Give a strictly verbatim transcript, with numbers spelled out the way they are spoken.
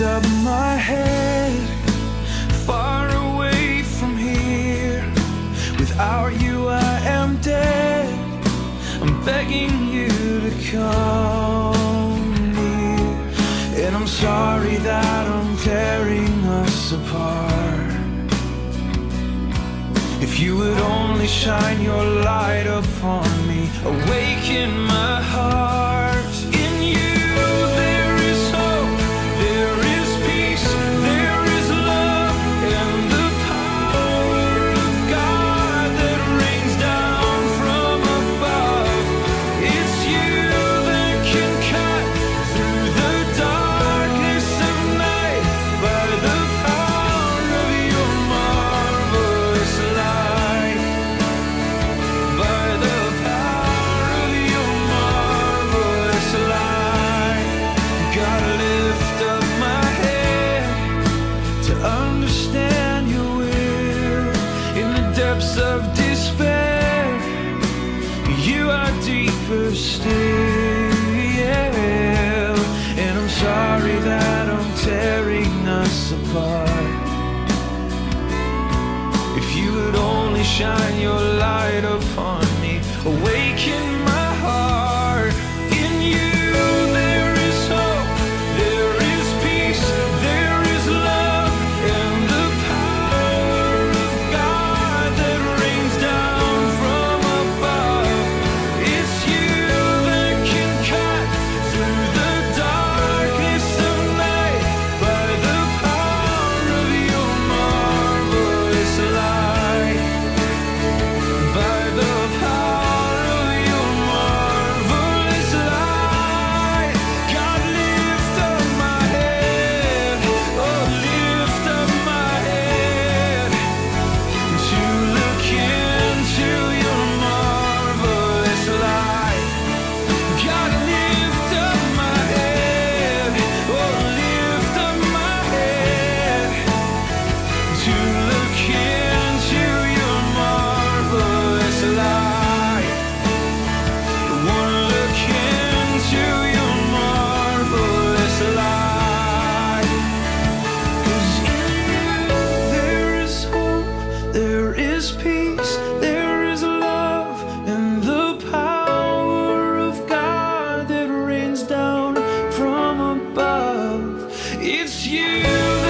lift up my head, far away from here. Without you I am dead, I'm begging you to come near. And I'm sorry that I'm tearing us apart. If you would only shine your light upon me, awaken my heart. Of despair, you are deeper still, yeah. And I'm sorry that I'm tearing us apart. If you would only shine your light upon me, awaken my above. It's you.